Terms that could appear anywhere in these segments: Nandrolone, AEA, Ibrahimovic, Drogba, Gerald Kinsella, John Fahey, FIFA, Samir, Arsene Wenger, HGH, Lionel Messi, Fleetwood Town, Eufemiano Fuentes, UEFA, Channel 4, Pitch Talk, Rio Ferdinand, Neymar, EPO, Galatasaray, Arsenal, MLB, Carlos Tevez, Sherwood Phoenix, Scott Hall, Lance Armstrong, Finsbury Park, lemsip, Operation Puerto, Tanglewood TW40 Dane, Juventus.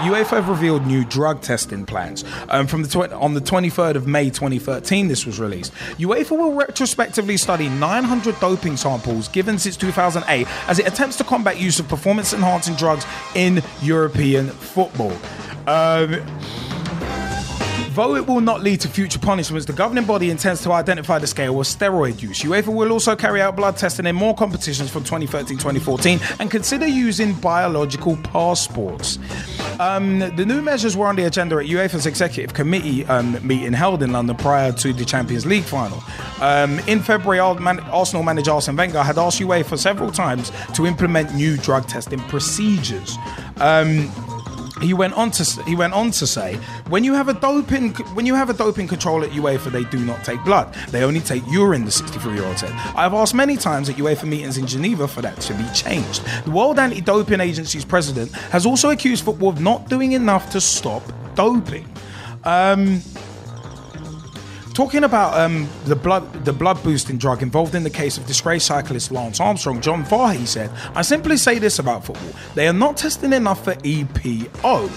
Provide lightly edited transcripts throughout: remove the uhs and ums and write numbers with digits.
UEFA have revealed new drug testing plans. On the 23rd of May 2013, this was released. UEFA will retrospectively study 900 doping samples given since 2008 as it attempts to combat use of performance-enhancing drugs in European football. Though it will not lead to future punishments, the governing body intends to identify the scale of steroid use. UEFA will also carry out blood testing in more competitions from 2013-2014 and consider using biological passports. The new measures were on the agenda at UEFA's executive committee meeting held in London prior to the Champions League final. In February, Arsenal manager Arsene Wenger had asked UEFA several times to implement new drug testing procedures. He went on to say, when you have a doping control at UEFA, they do not take blood. They only take urine, the 63-year-old said. I've asked many times at UEFA meetings in Geneva for that to be changed. The World Anti-Doping Agency's president has also accused football of not doing enough to stop doping. Talking about the blood boosting drug involved in the case of disgraced cyclist Lance Armstrong, John Fahey said, "I simply say this about football: they are not testing enough for EPO.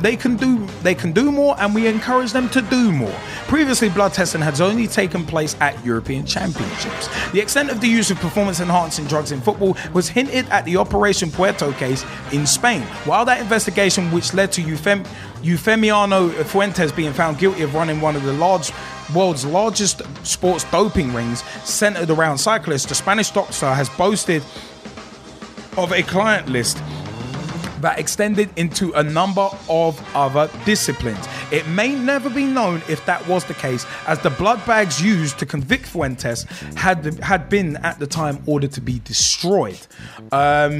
They can do more, and we encourage them to do more." Previously, blood testing has only taken place at European Championships. The extent of the use of performance-enhancing drugs in football was hinted at the Operation Puerto case in Spain. While that investigation, which led to Eufemiano Fuentes being found guilty of running one of the world's largest sports doping rings centered around cyclists, the Spanish doctor has boasted of a client list that extended into a number of other disciplines. It may never be known if that was the case, as the blood bags used to convict Fuentes had been at the time ordered to be destroyed. A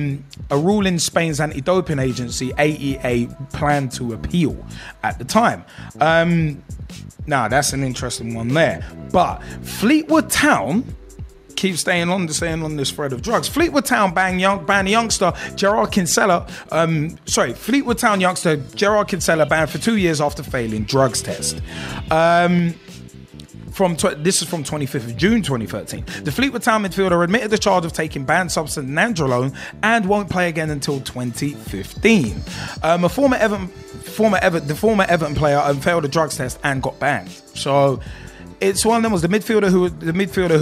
rule in Spain's anti-doping agency, AEA, planned to appeal at the time. Now, that's an interesting one there. But Fleetwood Town... keep staying on this thread of drugs. Fleetwood Town Fleetwood Town youngster Gerald Kinsella banned for 2 years after failing drugs test. This is from 25th of June 2013. The Fleetwood Town midfielder admitted the charge of taking banned substance Nandrolone and won't play again until 2015. The former Everton player failed a drugs test and got banned. So. It's one of them was the midfielder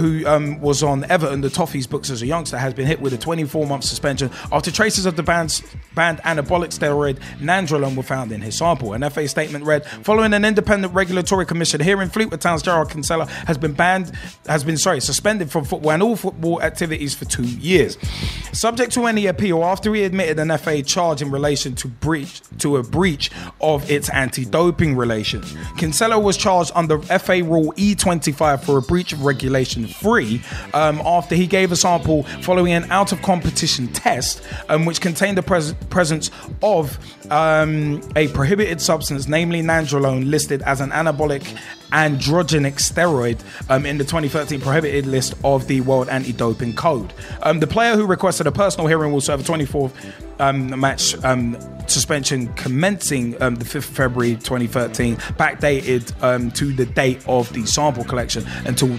who was on Everton, the Toffees books as a youngster, has been hit with a 24-month suspension after traces of the banned anabolic steroid Nandrolone were found in his sample. An FA statement read, "Following an independent regulatory commission hearing, Fleetwood Town's Gerald Kinsella has been suspended from football and all football activities for 2 years. Subject to any appeal after he admitted an FA charge in relation to a breach of its anti-doping relations. Kinsella was charged under FA rule E25 for a breach of regulation 3 after he gave a sample following an out of competition test which contained the presence of a prohibited substance, namely Nandrolone, listed as an anabolic androgenic steroid in the 2013 prohibited list of the World Anti-Doping Code. The player who requested a personal hearing will serve a 24th match suspension commencing the 5th of February 2013, backdated to the date of the sample collection until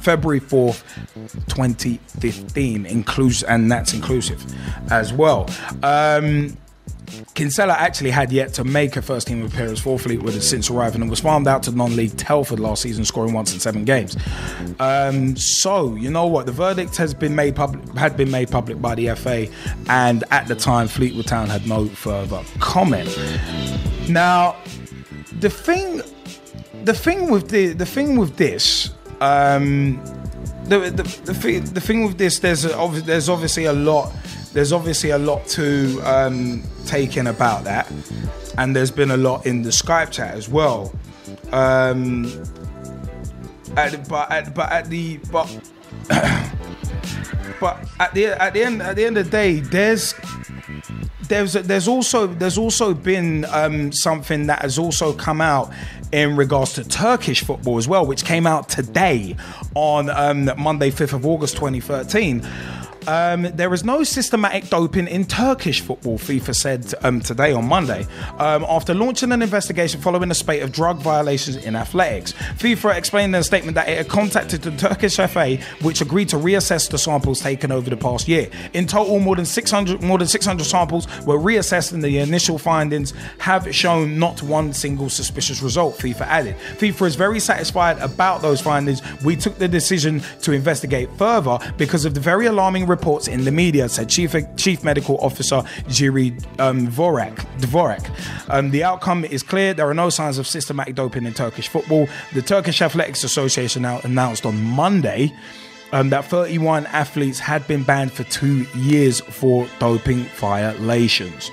February 4th, 2015, and that's inclusive as well. Kinsella actually had yet to make her first team appearance for Fleetwood and since arriving and was farmed out to non-league Telford last season, scoring once in 7 games. So you know what, the verdict had been made public by the FA, and at the time Fleetwood Town had no further comment. Now, the thing with this, there's obviously a lot to take in about that, and there's been a lot in the Skype chat as well. But at the end of the day, there's also been something that has also come out in regards to Turkish football as well, which came out today on Monday, 5th of August, 2013. There is no systematic doping in Turkish football, FIFA said today on Monday. After launching an investigation following a spate of drug violations in athletics, FIFA explained in a statement that it had contacted the Turkish FA, which agreed to reassess the samples taken over the past year. In total, more than 600 samples were reassessed, and the initial findings have shown not one single suspicious result, FIFA added. FIFA is very satisfied about those findings. We took the decision to investigate further because of the very alarming reports in the media, said Chief Medical Officer Jiri Dvorak. The outcome is clear. There are no signs of systematic doping in Turkish football. The Turkish Athletics Association now announced on Monday that 31 athletes had been banned for 2 years for doping violations.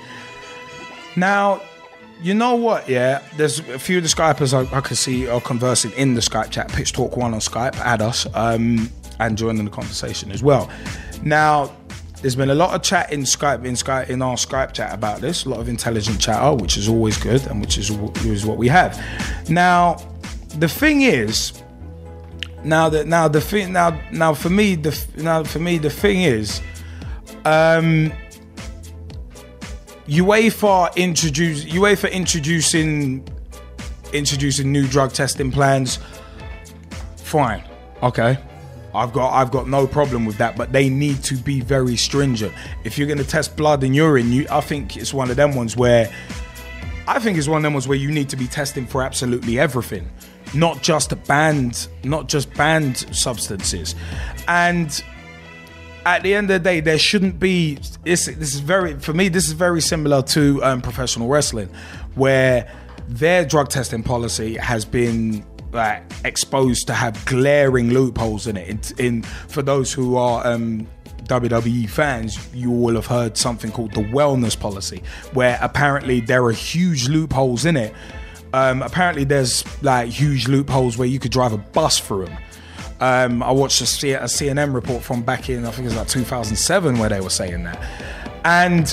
Now, you know what, yeah? There's a few of the Skypers I can see are conversing in the Skype chat. Pitch Talk One on Skype, add us and join in the conversation as well. Now, there's been a lot of chat in our Skype chat about this. A lot of intelligent chatter, which is always good, and which is what we have. Now, the thing is, the thing is, UEFA introducing new drug testing plans. Fine, okay. I've got no problem with that, but they need to be very stringent. If you're going to test blood and urine, I think it's one of them ones where you need to be testing for absolutely everything, not just banned substances. And at the end of the day, there shouldn't be. This is very similar to professional wrestling, where their drug testing policy has been exposed to have glaring loopholes in it. For those who are WWE fans, you all have heard something called the wellness policy, where apparently there are huge loopholes in it. Apparently there's huge loopholes where you could drive a bus through them. I watched a CNN report from back in, I think it was 2007, where they were saying that. And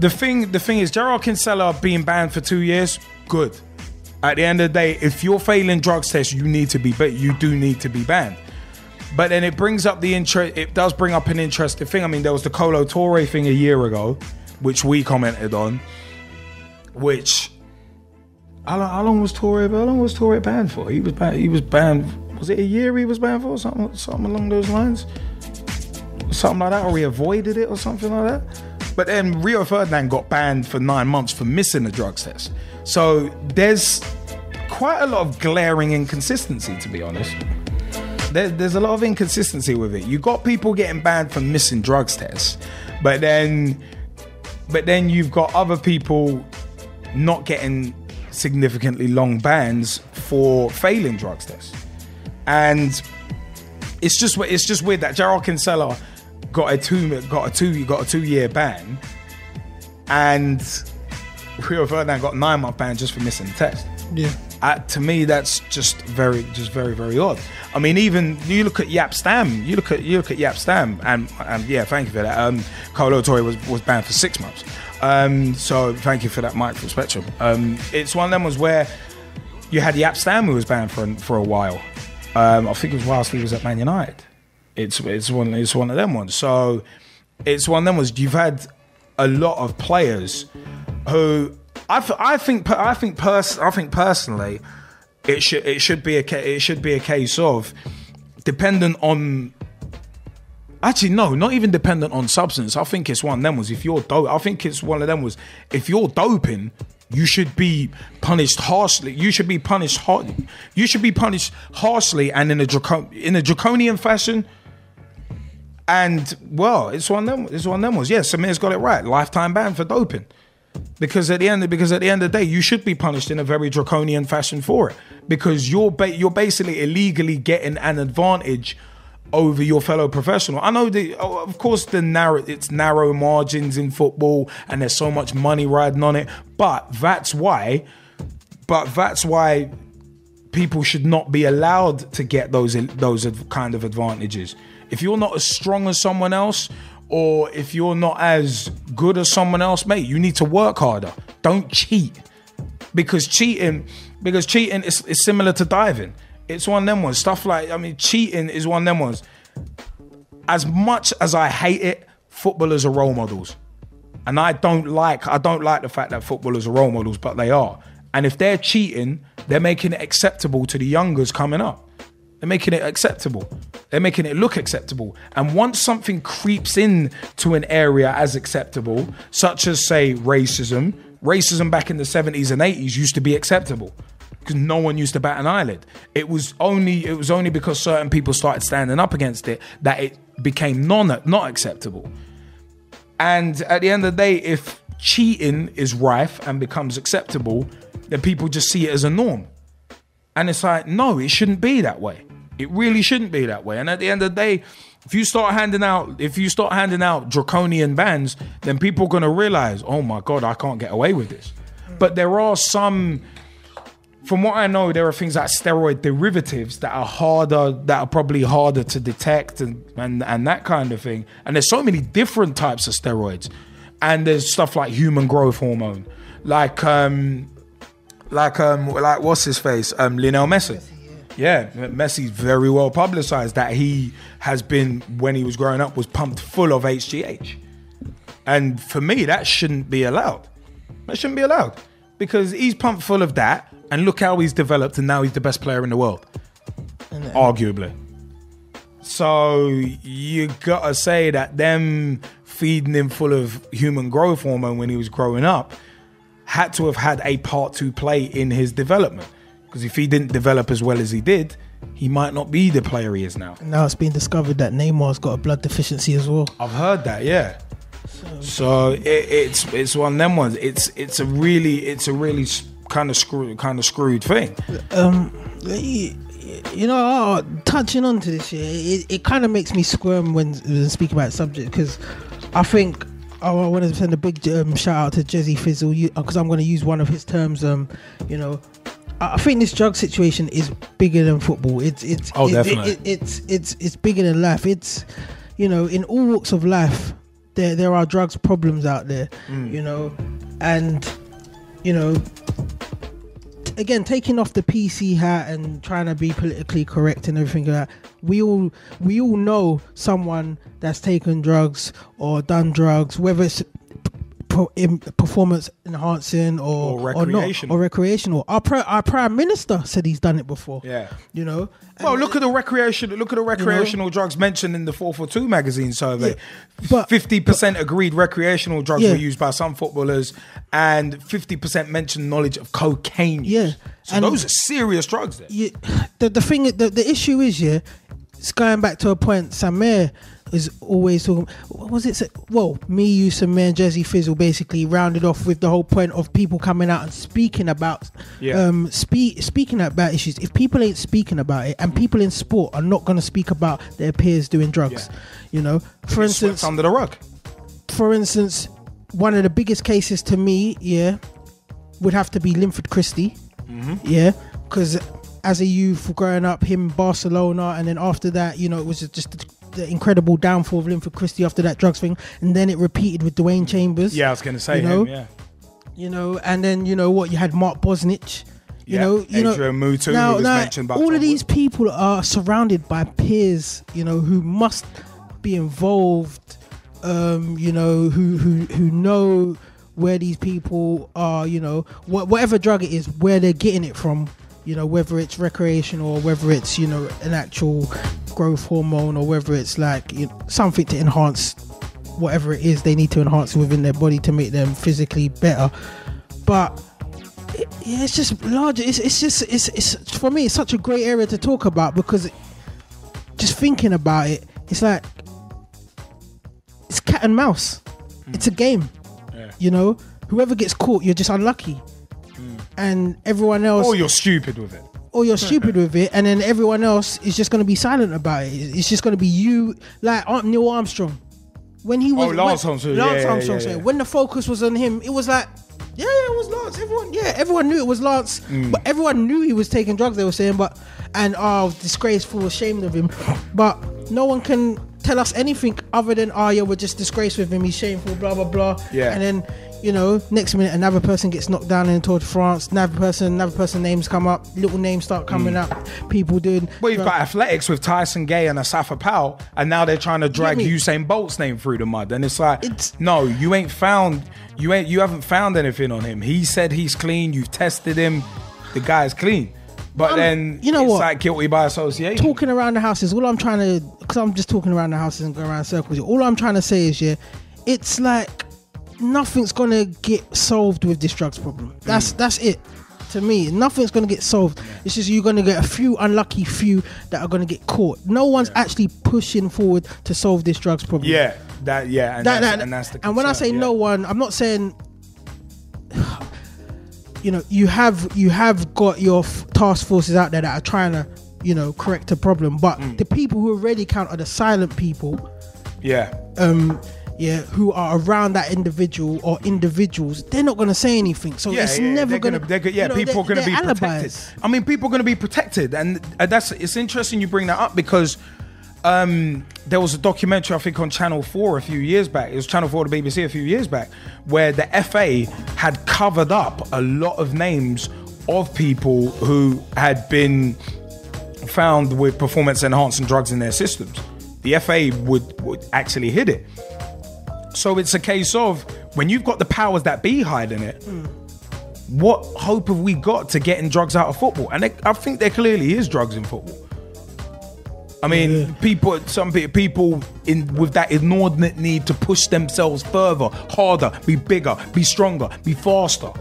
the thing is, Gerald Kinsella being banned for 2 years, good. At the end of the day, if you're failing drugs tests, you do need to be banned. But then it brings up the interest. It does bring up an interesting thing. I mean, there was the Kolo Touré thing a year ago, which we commented on. Which how long was Touré banned for? He was banned. Was it a year he was banned for? Something along those lines, something like that, or he avoided it or something like that. But then Rio Ferdinand got banned for 9 months for missing the drugs test. So there's quite a lot of glaring inconsistency, to be honest. There's a lot of inconsistency with it. You got people getting banned for missing drugs tests, but then you've got other people not getting significantly long bans for failing drugs tests. And it's just weird that Gerald Kinsella got a two-year ban, and Rio Ferdinand got a 9-month ban just for missing the test. Yeah, to me that's just very, very odd. I mean, even you look at Yap Stam, and yeah, thank you for that. Kolo Touré was banned for 6 months. So thank you for that, Mike from Spectrum. It's one of them ones where you had Yap Stam who was banned for a while. I think it was whilst he was at Man United. It's one of them ones. So it's one of them ones. You've had a lot of players who I think personally it should be a case of dependent on. Actually, no, not even dependent on substance. I think it's one of them was if you're doping, you should be punished harshly. You should be punished harshly and in a draconian fashion. And well, it's one of them was. Yeah, Samir's got it right. Lifetime ban for doping. Because at the end of the day, you should be punished in a very draconian fashion for it. Because you're basically illegally getting an advantage over your fellow professional. I know it's narrow margins in football, and there's so much money riding on it. But that's why people should not be allowed to get those kind of advantages. If you're not as strong as someone else, or if you're not as good as someone else, mate, you need to work harder. Don't cheat, because cheating is similar to diving. It's one of them ones. Stuff like, I mean, cheating is one of them ones. as much as I hate it, footballers are role models. And I don't like the fact that footballers are role models, but they are. And if they're cheating, they're making it acceptable to the youngers coming up. They're making it acceptable. They're making it look acceptable. And once something creeps in to an area as acceptable, such as, say, racism, racism back in the 70s and 80s used to be acceptable because no one used to bat an eyelid. It was only because certain people started standing up against it that it became not acceptable. And at the end of the day, if cheating is rife and becomes acceptable, then people just see it as a norm. And it's like, no, it shouldn't be that way. It really shouldn't be that way. And at the end of the day, if you start handing out draconian bans, then people are going to realize, oh my God, I can't get away with this. But there are some, from what I know, there are things like steroid derivatives that are probably harder to detect and that kind of thing. And there's so many different types of steroids. And there's stuff like human growth hormone, like what's his face? Lionel Messi. Yeah, Messi's very well publicized that he has been, when he was growing up, was pumped full of HGH. And for me, that shouldn't be allowed. That shouldn't be allowed because he's pumped full of that and look how he's developed and now he's the best player in the world, arguably. So you gotta say that them feeding him full of human growth hormone when he was growing up had to have had a part to play in his development. Because if he didn't develop as well as he did, he might not be the player he is now. Now it's been discovered that Neymar's got a blood deficiency as well. I've heard that, yeah. So it's one of them ones. It's a really kind of screwed thing. You know, touching on to this, it kind of makes me squirm when speaking about the subject because I think. I want to send a big shout out to Gezzie Fizzle because I'm going to use one of his terms. You know, I think this drug situation is bigger than football. Definitely. It's bigger than life. It's, you know, in all walks of life, there are drugs problems out there. You know, and you know, again, taking off the PC hat and trying to be politically correct and everything like that, we all know someone that's taken drugs or done drugs, whether it's performance enhancing or recreational. Our prime minister said he's done it before. Yeah, you know. Well, look at the recreational drugs mentioned in the 442 magazine survey. Yeah, but 50% agreed recreational drugs were used by some footballers, and 50% mentioned knowledge of cocaine use. Yeah, so and those are serious drugs. There. Yeah, the issue is, yeah, it's going back to a point, Samir is always talking. What was it? Well, me, you, Samir, and Gezzie Fizzle basically rounded off with the whole point of people coming out and speaking about, speaking about issues. If people ain't speaking about it, and people in sport are not going to speak about their peers doing drugs, you know. For instance, under the rug. For instance, one of the biggest cases to me, would have to be Linford Christie, because as a youth growing up, him, Barcelona, and then after that, you know, it was just the incredible downfall of Linford Christie after that drugs thing, and then it repeated with Dwayne Chambers. Yeah, I was going to say him. Yeah, you know, and then you know what, you had Mark Bosnich. You know, Adrian Mutu. Now mentioned all of these people are surrounded by peers, you know, who must be involved, you know, who know where these people are, you know, whatever drug it is, where they're getting it from. You know, whether it's recreational or whether it's, you know, an actual growth hormone or whether it's like, you know, something to enhance whatever it is they need to enhance within their body to make them physically better. But it's just larger. It's for me, it's such a great area to talk about because just thinking about it, it's like it's cat and mouse. It's a game. Yeah. You know, whoever gets caught, you're just unlucky. And everyone else, or you're stupid with it, and then everyone else is just going to be silent about it. It's just going to be you, like Neil Armstrong, when he was Lance Armstrong. When the focus was on him, it was like, it was Lance. Everyone knew it was Lance, but everyone knew he was taking drugs. They were saying, disgraceful, ashamed of him, but no one can tell us anything other than, we're just disgraced with him. He's shameful, blah blah blah. Yeah, and then you know, next minute another person gets knocked down in Tour de France, another person, names come up, little names start coming up, people doing... Well, you've got athletics with Tyson Gay and Asafa Powell, and now they're trying to drag Usain Bolt's name through the mud, and it's like, no, you haven't found anything on him. He said he's clean, you've tested him, the guy's clean. But then, you know, it's like guilty by association. Talking around the houses, all I'm trying to... Because I'm just talking around the houses and going around circles. All I'm trying to say is, yeah, it's like nothing's going to get solved with this drugs problem. That's it. To me, nothing's going to get solved. It's just you're going to get a few unlucky few that are going to get caught. No one's actually pushing forward to solve this drugs problem. And that's the concern. And when I say no one, I'm not saying... You know, you have got your task forces out there that are trying to, you know, correct a problem, but the people who already count are the silent people. Who are around that individual or individuals? They're not going to say anything, so it's never going to. People are going to be protected. I mean, people are going to be protected, and it's interesting you bring that up because there was a documentary I think on Channel 4 a few years back. It was Channel 4 to BBC a few years back, where the FA had covered up a lot of names of people who had been found with performance enhancing drugs in their systems. The FA would actually hid it. So it's a case of when you've got the powers that be hiding it, what hope have we got to getting drugs out of football? And I think there clearly is drugs in football. I mean, some people with that inordinate need to push themselves further, harder, be bigger, be stronger, be faster.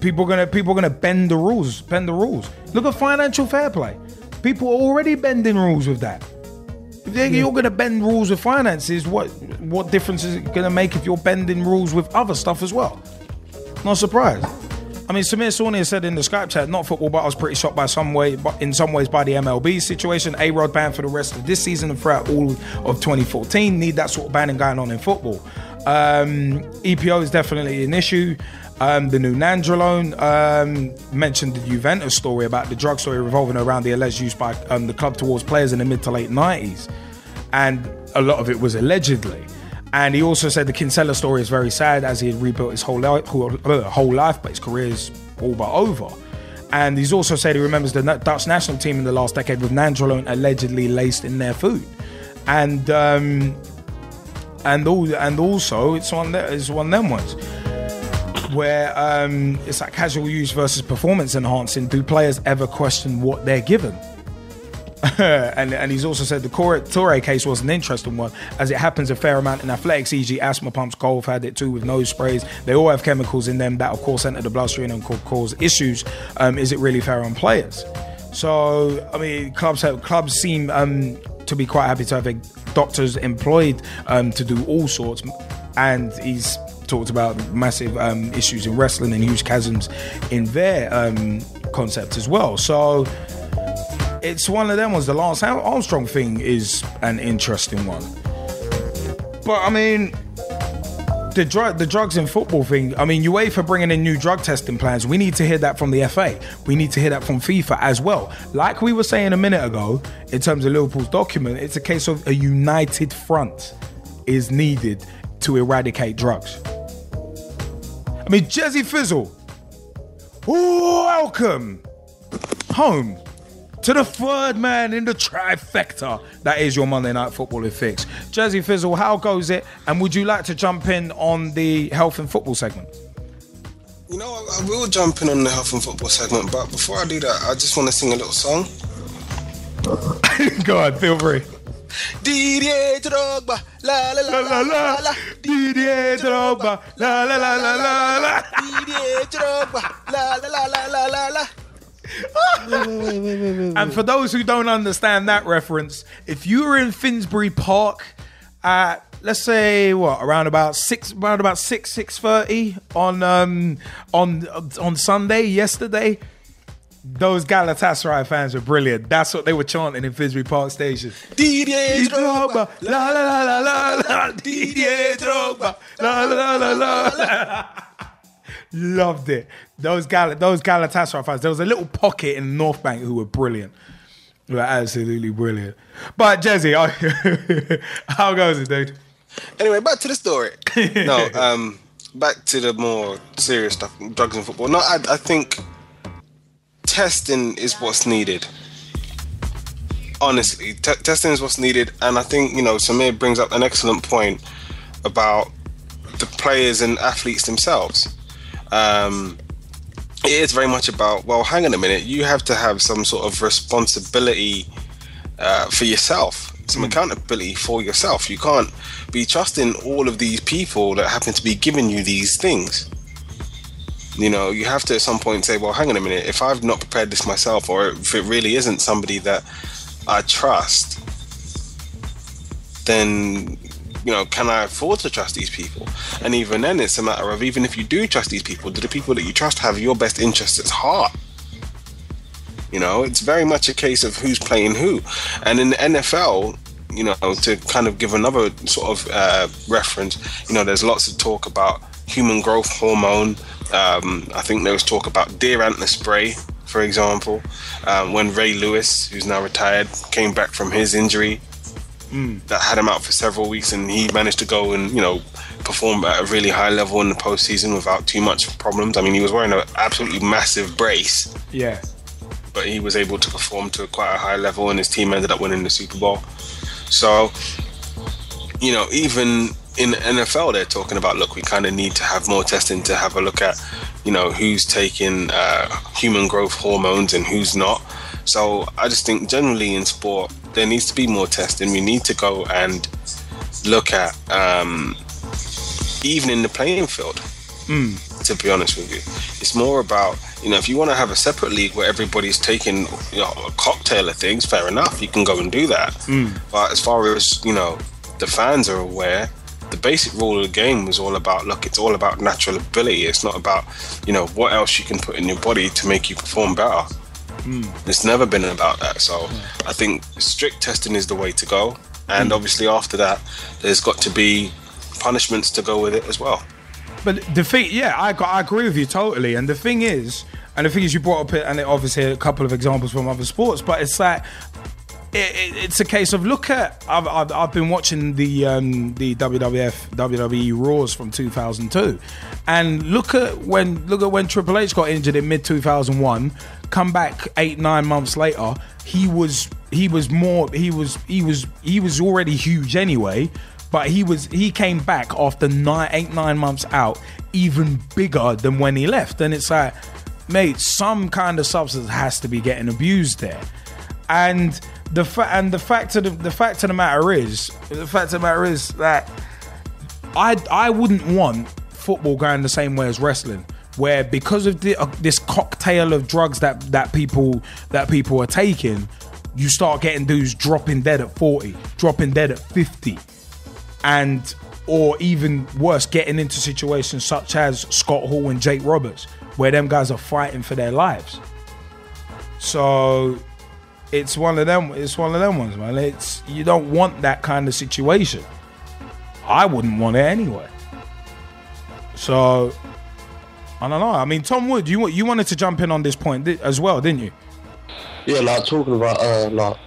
People are gonna bend the rules. Look at financial fair play. People are already bending rules with that. If you're gonna bend rules with finances, what difference is it gonna make if you're bending rules with other stuff as well? Not surprised. I mean, Samir Sawney said in the Skype chat, not football, but I was pretty shocked in some ways by the MLB situation. A-Rod banned for the rest of this season and throughout all of 2014. Need that sort of banning going on in football. EPO is definitely an issue. The new Nandrolone mentioned the Juventus story about the drug story revolving around the alleged use by the club towards players in the mid to late 90s. And a lot of it was allegedly. And he also said the Kinsella story is very sad as he had rebuilt his whole life, but his career is all but over. And he's also said he remembers the Dutch national team in the last decade with Nandrolone allegedly laced in their food. And also it's one of them ones where it's like casual use versus performance enhancing. Do players ever question what they're given? and he's also said the Kolo Touré case was an interesting one as it happens a fair amount in athletics, e.g. asthma pumps, golf had it too with nose sprays. They all have chemicals in them that of course enter the bloodstream and could cause issues. Is it really fair on players? So I mean clubs seem to be quite happy to have doctors employed to do all sorts, and he's talked about massive issues in wrestling and huge chasms in their concept as well. So it's one of them ones. The Lance Armstrong thing is an interesting one. But, I mean, the drugs in football thing, I mean, UEFA bringing in new drug testing plans. We need to hear that from the FA. We need to hear that from FIFA as well. Like we were saying a minute ago, in terms of Liverpool's document, it's a case of a united front is needed to eradicate drugs. I mean, Gezzie Fizzle, welcome home to the third man in the trifecta that is your Monday Night Football with Fix. Gezzie Fizzle, how goes it? And would you like to jump in on the health and football segment? You know, I will jump in on the health and football segment, but before I do that, I just want to sing a little song. Go on, feel free. Didier Drogba, la la la la la la. Didier Drogba, la la la la la la. Didier Drogba, la la la la la la. wait. And for those who don't understand that reference, if you were in Finsbury Park at, let's say, around about 6:30 on Sunday yesterday, those Galatasaray fans were brilliant. That's what they were chanting in Finsbury Park Station. Didier Drogba, la la la la la. Didier Drogba, la la la la la. Loved it. Those Galatasaray fans. There was a little pocket in North Bank who were brilliant. They were absolutely brilliant. But, Jesse, how goes it, dude? Anyway, back to the story. No, back to the more serious stuff, drugs in football. No, I think testing is what's needed. Honestly, testing is what's needed, and I think, you know, Samir brings up an excellent point about the players and athletes themselves. It is very much about, well, hang on a minute, you have to have some sort of responsibility for yourself, some accountability for yourself. You can't be trusting all of these people that happen to be giving you these things. You know, you have to at some point say, well, hang on a minute, if I've not prepared this myself, or if it really isn't somebody that I trust, then, you know, can I afford to trust these people? And even then, it's a matter of, even if you do trust these people, do the people that you trust have your best interests at heart? You know, it's very much a case of who's playing who. And in the NFL, you know, to kind of give another sort of reference, you know, there's lots of talk about human growth hormone. I think there was talk about deer antler spray, for example, when Ray Lewis, who's now retired, came back from his injury that had him out for several weeks, and he managed to go and, you know, perform at a really high level in the postseason without too much problems. I mean, he was wearing an absolutely massive brace. Yeah. But he was able to perform to quite a high level, and his team ended up winning the Super Bowl. So, you know, even in the NFL, they're talking about, look, we kind of need to have more testing to have a look at, you know, who's taking human growth hormones and who's not. So I just think generally in sport, there needs to be more testing. We need to go and look at even in the playing field. To be honest with you, it's more about, you know, if you want to have a separate league where everybody's taking, you know, a cocktail of things, fair enough, you can go and do that. But as far as, you know, the fans are aware, the basic rule of the game was all about, look, it's all about natural ability. It's not about, you know, what else you can put in your body to make you perform better. It's never been about that. So I think strict testing is the way to go, and obviously after that there's got to be punishments to go with it as well. But the thing, yeah, I agree with you totally. And the thing is, you brought up, and obviously a couple of examples from other sports, but it's like, it's a case of look at, I've been watching the WWE Raws from 2002, and look at when Triple H got injured in mid 2001, come back 8-9 months later, he was already huge anyway. But he came back after 8-9 months out, even bigger than when he left. And it's like, mate, some kind of substance has to be getting abused there. And the fact of the matter is that I wouldn't want football going the same way as wrestling, where because of this cocktail of drugs that people are taking, you start getting dudes dropping dead at 40, dropping dead at 50. And, or even worse, getting into situations such as Scott Hall and Jake Roberts, where them guys are fighting for their lives. So it's one of them. It's one of them ones, man. You don't want that kind of situation. I wouldn't want it anyway. So I don't know. I mean, Tom Wood, you wanted to jump in on this point as well, didn't you? Yeah, like talking about like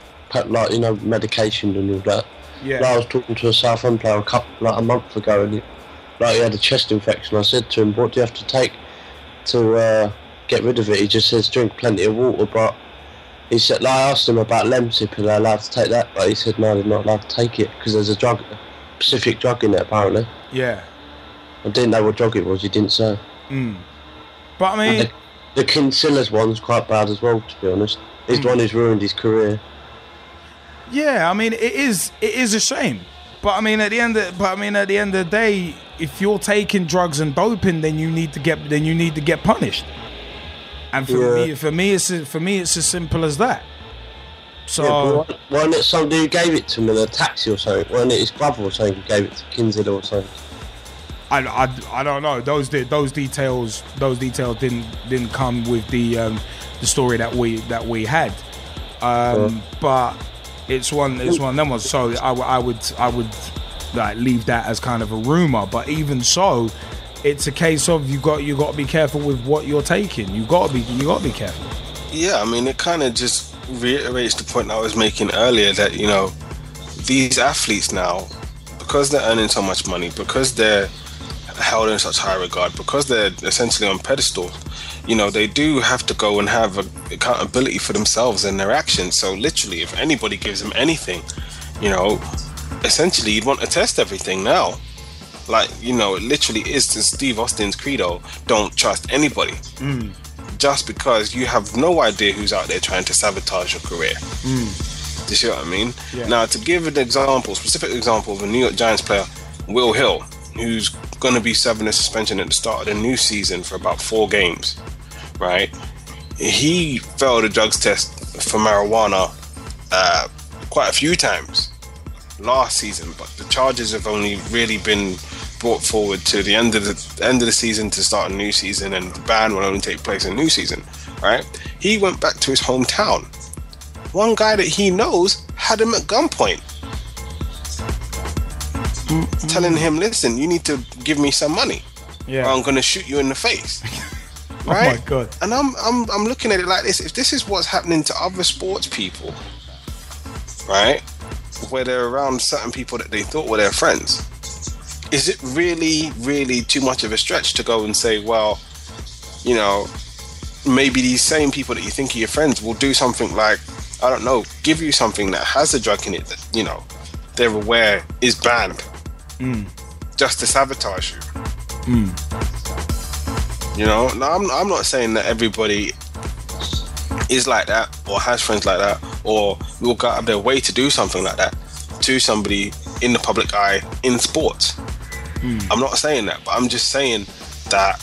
you know, medication and all that. Yeah. Like I was talking to a Southampton player a month ago, and he had a chest infection. I said to him, "What do you have to take to get rid of it?" He just says, "Drink plenty of water." But he said, like, I asked him about Lemsip, and they're allowed to take that, but he said, "No, they're not allowed to take it because there's a specific drug in it apparently." Yeah. I didn't know what drug it was. He didn't say. But I mean, the Kinsella's one's quite bad as well. To be honest, he's the one who's ruined his career. Yeah, I mean, it is a shame, but I mean, at the end of the day, if you're taking drugs and doping, then you need to get punished. And for me, it's as simple as that. So yeah, why not somebody who gave it to him in a taxi or something? Why not his brother or something who gave it to Kinsella or something? I don't know. Those details didn't come with the story that we had, but. It's one. That was so. I would like leave that as kind of a rumor. But even so, it's a case of you got to be careful with what you're taking. You got to be careful. Yeah, I mean, it kind of just reiterates the point I was making earlier that, you know, these athletes now, because they're earning so much money, because they're held in such high regard, because they're essentially on pedestal, you know, they do have to go and have accountability for themselves and their actions. So literally, if anybody gives them anything, you know, essentially you'd want to test everything now. Like, you know, it literally is Steve Austin's credo, don't trust anybody. Mm. Just because you have no idea who's out there trying to sabotage your career. Mm. Do you see what I mean? Yeah. Now, to give an example, specific example of a New York Giants player, Will Hill, who's going to be serving a suspension at the start of the new season for about 4 games, right? He failed a drugs test for marijuana quite a few times last season, but the charges have only really been brought forward to the end of the season to start a new season, and the ban will only take place in a new season, right? He went back to his hometown. One guy that he knows had him at gunpoint, mm-hmm. telling him, listen, you need to give me some money, or I'm going to shoot you in the face. Right? Oh my God. And I'm looking at it like this. If this is what's happening to other sports people, right, where they're around certain people that they thought were their friends, is it really, really too much of a stretch to go and say, well, you know, maybe these same people that you think are your friends will do something like, I don't know, give you something that has a drug in it that, you know, they're aware is banned, just to sabotage you. Mm. You know, now I'm not saying that everybody is like that or has friends like that or will go out of their way to do something like that to somebody in the public eye in sports. I'm not saying that, but I'm just saying that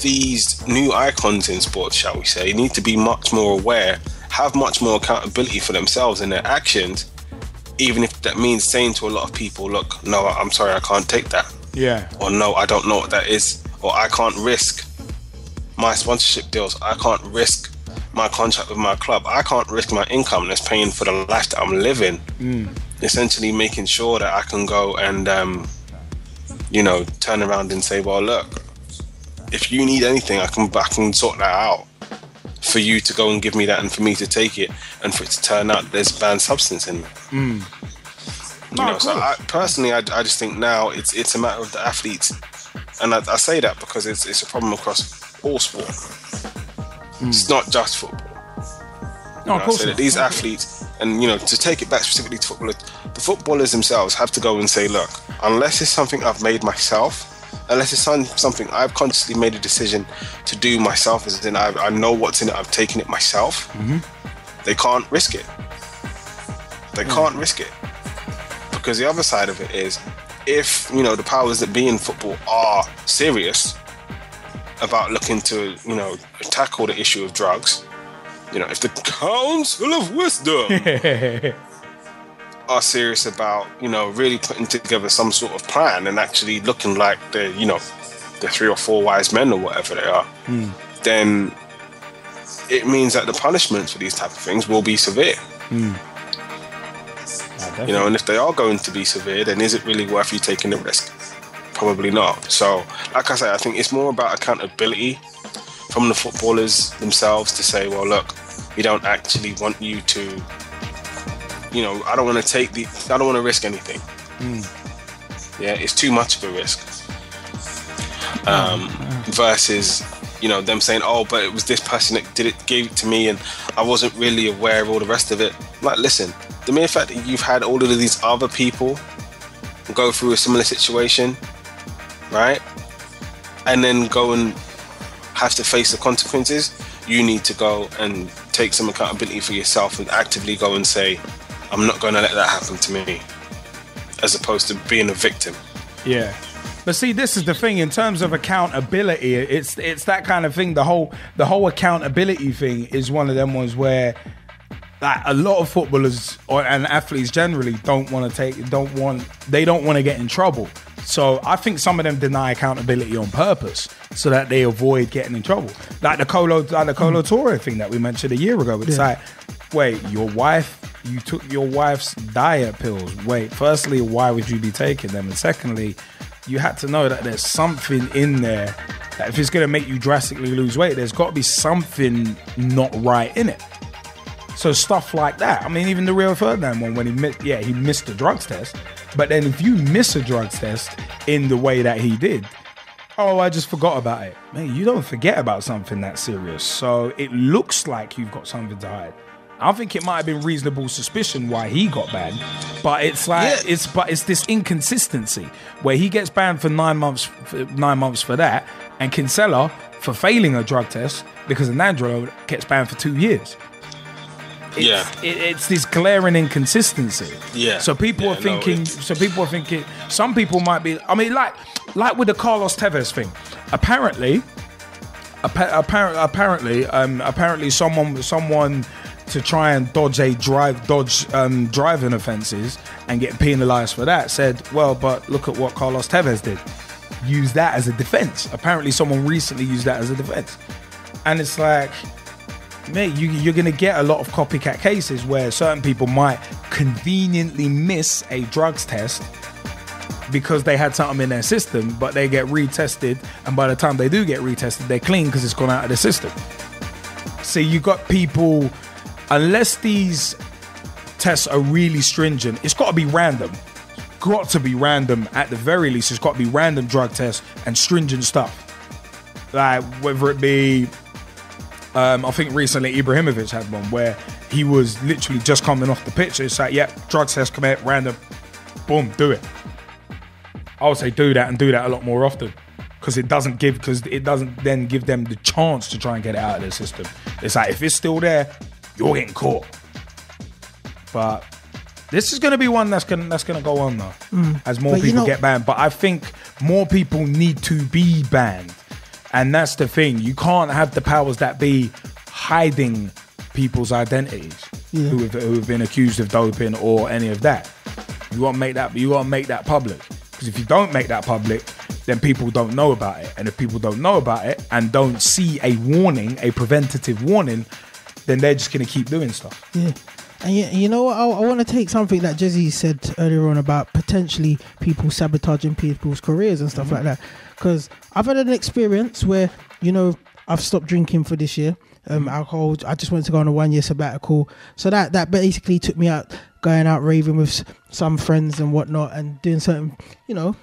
these new icons in sports, shall we say, need to be much more aware, have much more accountability for themselves and their actions, even if that means saying to a lot of people, look, no, I'm sorry, I can't take that. Yeah. Or no, I don't know what that is. Or I can't risk my sponsorship deals. I can't risk my contract with my club. I can't risk my income that's paying for the life that I'm living. Essentially making sure that I can go and you know, turn around and say, well, look, if you need anything, I can sort that out for you to go and give me that, and for me to take it, and for it to turn out there's banned substance in it. So I personally just think now it's a matter of the athletes, and I say that because it's a problem across all sport. It's not just football. No, of course. So that these athletes, and you know, to take it back specifically to footballers, the footballers themselves have to go and say, look, unless it's something I've made myself, unless it's something I've consciously made a decision to do myself, as in I know what's in it, I've taken it myself, they can't risk it. They can't risk it. Because the other side of it is, if, you know, the powers that be in football are serious about looking to, you know, tackle the issue of drugs, you know, if the Council of Wisdom are serious about, you know, really putting together some sort of plan and actually looking like they're, you know, the 3 or 4 wise men or whatever they are, then it means that the punishments for these type of things will be severe. Yeah, you know, and if they are going to be severe, then is it really worth you taking the risk? Probably not. So, like I say, I think it's more about accountability from the footballers themselves to say, well, look, we don't actually want you to, you know, I don't want to risk anything. Yeah, it's too much of a risk. Versus, you know, them saying, oh, but it was this person that did it, gave it to me, and I wasn't really aware of all the rest of it. Like, listen, the mere fact that you've had all of these other people go through a similar situation, right, and then go and have to face the consequences, you need to go and take some accountability for yourself and actively go and say, I'm not going to let that happen to me, as opposed to being a victim. Yeah. But see, this is the thing in terms of accountability. It's that kind of thing. The whole accountability thing is one of them ones where, like, a lot of footballers and athletes generally don't want to get in trouble. So I think some of them deny accountability on purpose so that they avoid getting in trouble. Like the Kolo Touré thing that we mentioned a year ago. It's like, wait, you took your wife's diet pills. Wait, firstly, why would you be taking them? And secondly, you had to know that there's something in there that if it's going to make you drastically lose weight, there's got to be something not right in it. So stuff like that. I mean, even the Rio Ferdinand one, when he missed the drugs test, But then if you miss a drugs test in the way that he did, oh, I just forgot about it. Man, you don't forget about something that serious. So it looks like you've got something to hide. I think it might have been reasonable suspicion why he got banned, but it's like it's this inconsistency where he gets banned for 9 months, for that, and Kinsella for failing a drug test because of Nandrolone gets banned for 2 years. It's this glaring inconsistency. So people are thinking. So people are thinking. Some people might be. I mean, like with the Carlos Tevez thing. Apparently, someone to try and dodge driving offences and get penalised for that said, well, but look at what Carlos Tevez did. Use that as a defence. Apparently someone recently used that as a defence. And it's like, mate, you're going to get a lot of copycat cases where certain people might conveniently miss a drugs test because they had something in their system, but they get retested, and by the time they do get retested, they're clean because it's gone out of the system. So you got people, unless these tests are really stringent, it's got to be random. It's got to be random at the very least. It's got to be random drug tests and stringent stuff. Like whether it be, I think recently Ibrahimovic had one where he was literally just coming off the pitch. It's like, yep, drug test, come out, random, boom, do it. I would say do that and do that a lot more often because it doesn't then give them the chance to try and get it out of their system. It's like, if it's still there, you're getting caught. But this is going to be one that's going to go on though, as more people get banned. But I think more people need to be banned. And that's the thing. You can't have the powers that be hiding people's identities who have been accused of doping or any of that. You want to make that public. Because if you don't make that public, then people don't know about it. And if people don't know about it and don't see a warning, a preventative warning, then they're just going to keep doing stuff. Yeah. And you know what? I want to take something that Gezzie said earlier on about potentially people sabotaging people's careers and stuff like that. Because I've had an experience where, you know, I've stopped drinking for this year. Alcohol. I just wanted to go on a 1 year sabbatical. So that basically took me out, going out raving with some friends and whatnot and doing certain, you know,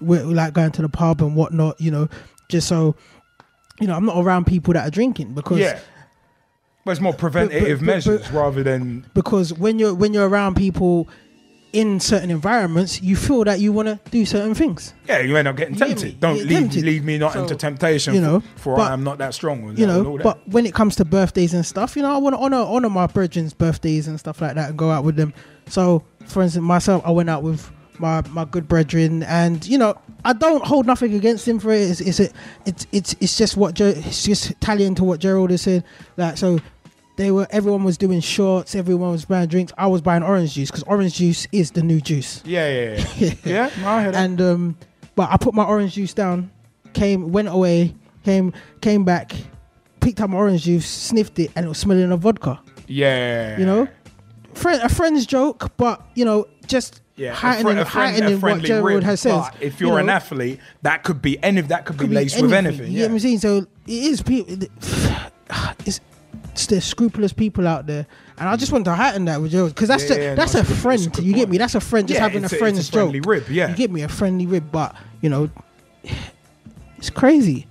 like going to the pub and whatnot, you know, just so, you know, I'm not around people that are drinking because... Yeah. But it's more preventative measures rather than... Because when you're around people in certain environments, you feel that you want to do certain things. Yeah, you end up getting tempted. Don't lead me not into temptation, you know, for I am not that strong. You know, but when it comes to birthdays and stuff, you know, I want to honour my brethren's birthdays and stuff like that and go out with them. So, for instance, myself, I went out with my good brethren, and you know, I don't hold nothing against him for it. It's just tallying to what Gerald is saying. Like, so everyone was doing shots, everyone was buying drinks. I was buying orange juice because orange juice is the new juice. Yeah. Yeah, I heard that. And but I put my orange juice down, went away, came back, picked up my orange juice, sniffed it, and it was smelling of vodka. Yeah, you know, a friend's joke, but you know, just. Yeah, heightening what Gerald has said. But if you're an athlete, that could be laced with anything. You know what I'm saying? So it is people. It's the scrupulous people out there, and I just want to heighten that with Gerald because that's a friend. You get me? That's a friend. Just having a friend's joke. Rib, yeah. You get me? A friendly rib, but you know, it's crazy.